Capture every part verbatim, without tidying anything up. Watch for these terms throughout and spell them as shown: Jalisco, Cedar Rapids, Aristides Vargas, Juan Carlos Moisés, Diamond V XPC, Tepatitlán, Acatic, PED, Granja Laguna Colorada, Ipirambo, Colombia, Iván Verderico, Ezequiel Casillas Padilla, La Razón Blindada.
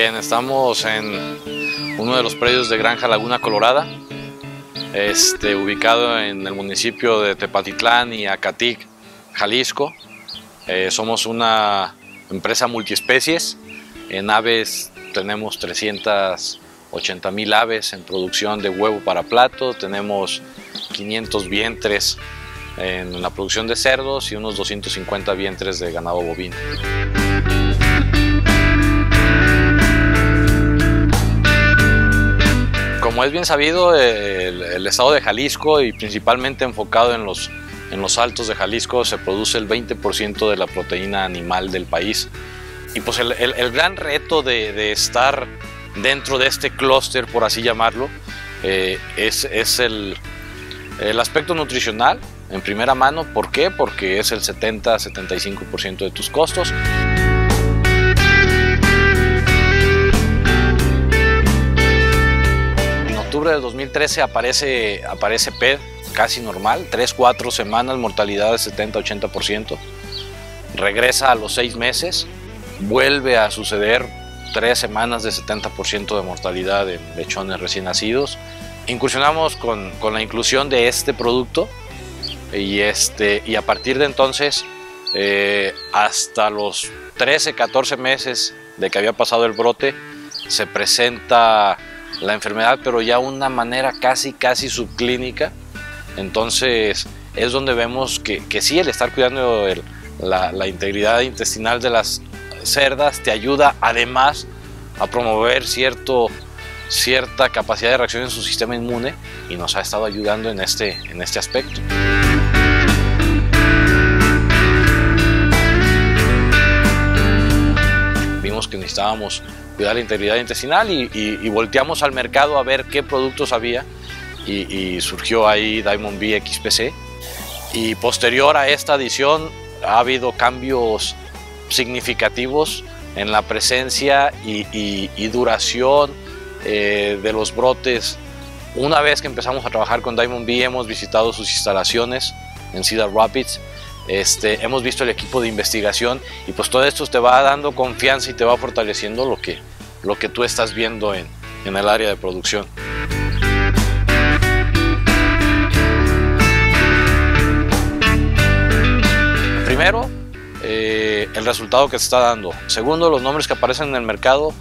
Bien, estamos en uno de los predios de Granja Laguna Colorada, este, ubicado en el municipio de Tepatitlán y Acatic, Jalisco. Eh, somos una empresa multiespecies. En aves tenemos trescientas ochenta mil aves en producción de huevo para plato, tenemos quinientos vientres en la producción de cerdos y unos doscientos cincuenta vientres de ganado bovino. Como es bien sabido, el, el estado de Jalisco, y principalmente enfocado en los, en los altos de Jalisco, se produce el veinte por ciento de la proteína animal del país. Y pues el, el, el gran reto de, de estar dentro de este clúster, por así llamarlo, eh, es, es el, el aspecto nutricional en primera mano. ¿Por qué? Porque es el setenta a setenta y cinco por ciento de tus costos. En octubre del dos mil trece aparece, aparece P E D casi normal, tres a cuatro semanas, mortalidad del setenta a ochenta por ciento. Regresa a los seis meses, vuelve a suceder tres semanas de setenta por ciento de mortalidad en lechones recién nacidos. Incursionamos con, con la inclusión de este producto y, este, y a partir de entonces eh, hasta los trece, catorce meses de que había pasado el brote se presenta la enfermedad, pero ya de una manera casi casi subclínica. Entonces es donde vemos que, que sí, el estar cuidando el, la, la integridad intestinal de las cerdas te ayuda además a promover cierto, cierta capacidad de reacción en su sistema inmune, y nos ha estado ayudando en este, en este aspecto. Vimos que necesitábamos cuidar la integridad intestinal y, y, y volteamos al mercado a ver qué productos había, y, y surgió ahí Diamond V X P C, y posterior a esta adición ha habido cambios significativos en la presencia y, y, y duración eh, de los brotes. Una vez que empezamos a trabajar con Diamond V, hemos visitado sus instalaciones en Cedar Rapids, este, hemos visto el equipo de investigación, y pues todo esto te va dando confianza y te va fortaleciendo lo que, lo que tú estás viendo en, en el área de producción. Primero, Eh, el resultado que se está dando. Segundo, los nombres que aparecen en el mercado.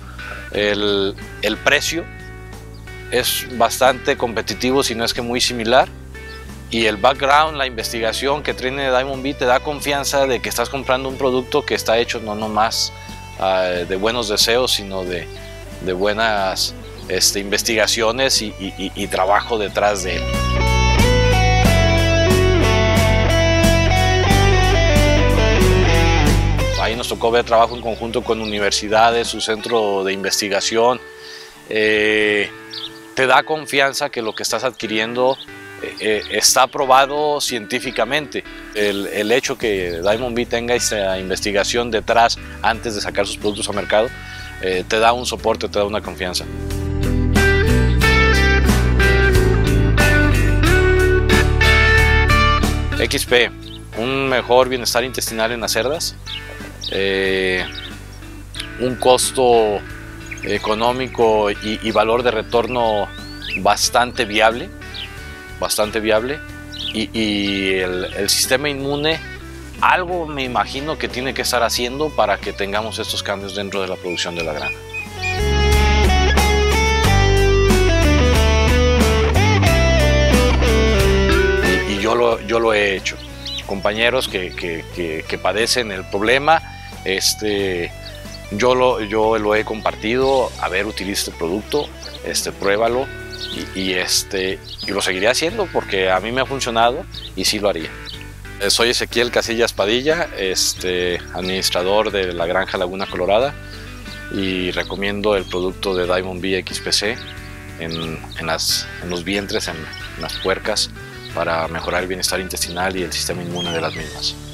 El, el precio es bastante competitivo, si no es que muy similar, y el background, la investigación que tiene Diamond V te da confianza de que estás comprando un producto que está hecho no nomás eh, de buenos deseos, sino de, de buenas este, investigaciones y, y, y, y trabajo detrás de él. Ahí nos tocó ver trabajo en conjunto con universidades, su centro de investigación. Eh, te da confianza que lo que estás adquiriendo eh, está aprobado científicamente. El, el hecho que Diamond V tenga esta investigación detrás antes de sacar sus productos al mercado, eh, te da un soporte, te da una confianza. X P, un mejor bienestar intestinal en las cerdas. Eh, un costo económico y, y valor de retorno bastante viable, bastante viable, y, y el, el sistema inmune algo me imagino que tiene que estar haciendo para que tengamos estos cambios dentro de la producción de la granja. Y, y yo, lo, yo lo he hecho. Compañeros que, que, que, que padecen el problema, este, yo, lo, yo lo he compartido. A ver, utiliza este producto, este, pruébalo, y, y, este, y lo seguiré haciendo porque a mí me ha funcionado y sí lo haría. Soy Ezequiel Casillas Padilla, este, administrador de la Granja Laguna Colorada, y recomiendo el producto de Diamond V X P C en, en, las, en los vientres, en, en las puercas, para mejorar el bienestar intestinal y el sistema inmune de las mismas.